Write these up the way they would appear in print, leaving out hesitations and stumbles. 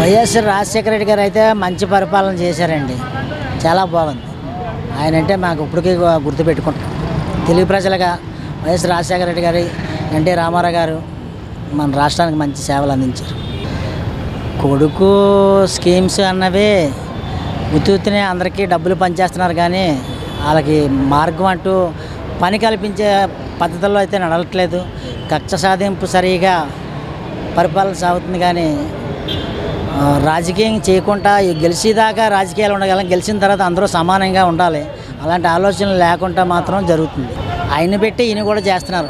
YS Rajasekhara Reddy గారు అయితే మంచి పరిపాలన చేశారండి, చాలా బాగుంది. ఆయన అంటే మాకు ఇప్పటికీ గుర్తుపెట్టుకుంటాం. తెలుగు ప్రజలుగా వైఎస్ రాజశేఖర రెడ్డి గారు, ఎన్టీ రామారావు గారు మన రాష్ట్రానికి మంచి సేవలు అందించారు. కొడుకు స్కీమ్స్ అన్నవి ఉత్తునే అందరికీ డబ్బులు పనిచేస్తున్నారు, కానీ వాళ్ళకి మార్గం అంటూ పని కల్పించే పద్ధతుల్లో అయితే నడవట్లేదు. కక్ష సాధింపు సరిగా పరిపాలన సాగుతుంది, కానీ రాజకీయం చేయకుండా గెలిచేదాకా రాజకీయాలు ఉండగలం, గెలిచిన తర్వాత అందరూ సమానంగా ఉండాలి, అలాంటి ఆలోచనలు లేకుండా మాత్రం జరుగుతుంది. ఆయన పెట్టి ఈయన కూడా చేస్తున్నారు,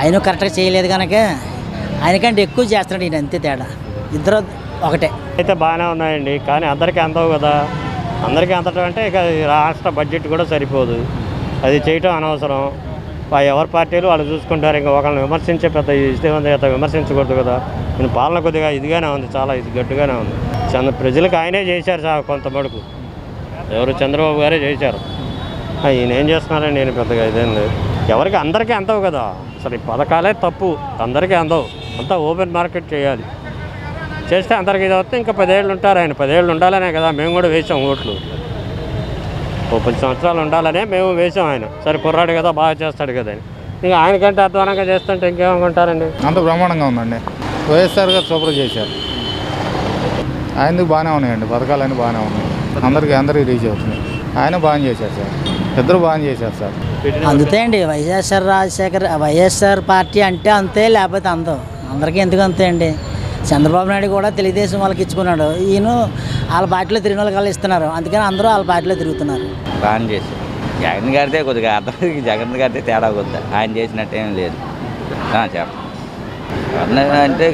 ఆయన కరెక్ట్గా చేయలేదు కనుక ఆయనకంటే ఎక్కువ చేస్తున్నాడు ఈయన, అంతే తేడా. ఇద్దరు ఒకటే అయితే బాగానే ఉన్నాయండి, కానీ అందరికీ అందవు కదా. అందరికీ అందటం అంటే ఇక రాష్ట్ర బడ్జెట్ కూడా సరిపోదు, అది చేయటం అనవసరం. ఎవరి పార్టీలు వాళ్ళు చూసుకుంటారు, ఇంకా ఒకళ్ళని విమర్శించే పెద్ద ఇష్టం విమర్శించకూడదు కదా. నేను పాలన కొద్దిగా ఇదిగానే ఉంది, చాలా ఇది గట్టిగానే ఉంది. ప్రజలకు ఆయనే చేశారు సార్, కొంత మటుకు ఎవరు చంద్రబాబు గారే చేశారు. ఈయన ఏం చేస్తున్నారని నేను పెద్దగా ఇదేం లేదు. ఎవరికి అందరికీ అందవు కదా అసలు, ఈ పథకాలే తప్పు, అందరికీ అందవు. అంతా ఓపెన్ మార్కెట్ చేయాలి, చేస్తే అందరికీ ఇది అవుతుంది. ఇంకా 10 ఏళ్ళు ఉంటారు ఆయన, 10 ఏళ్ళు ఉండాలనే కదా మేము కూడా వేసాం ఓట్లు. 10 సంవత్సరాలు ఉండాలనే మేము వేసాం. ఆయన సరే కుర్రాడు కదా, బాగా చేస్తాడు కదా అని. ఇంకా ఆయనకంటే అధ్వానంగా చేస్తుంటే ఇంకేమనుకుంటారండి. అంత బ్రహ్మాండంగా ఉందండి, వైఎస్ఆర్ గారు సూపర్ చేశారు. ఆయనకు బాగానే ఉన్నాయండి పథకాలన్నీ, బాగానే ఉన్నాయి, అందరికీ రీచ్ అవుతున్నాయి. ఆయన బాగా చేశారు సార్, ఇద్దరు బాగా చేశారు సార్. అందుతే అండి వైఎస్ఆర్ పార్టీ అంటే అంతే, లేకపోతే అందం అందరికీ ఎందుకు అంతే అండి. చంద్రబాబు నాయుడు కూడా తెలుగుదేశం వాళ్ళకి ఇచ్చుకున్నాడు, ఈయన వాళ్ళ పార్టీలో తిరిగిన వాళ్ళు ఇస్తున్నారు, అందుకని అందరూ వాళ్ళ పార్టీలో తిరుగుతున్నారు. బాగా చేసి జగన్ గారితే కొద్దిగా అర్థం, జగన్ గారితే తేడా కొద్దిగా, ఆయన చేసినట్టు ఏం లేదు. చెప్పండి అంటే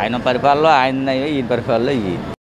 ఆయన పరిపాలనలో ఆయన, ఈయన పరిపాలనలో ఈ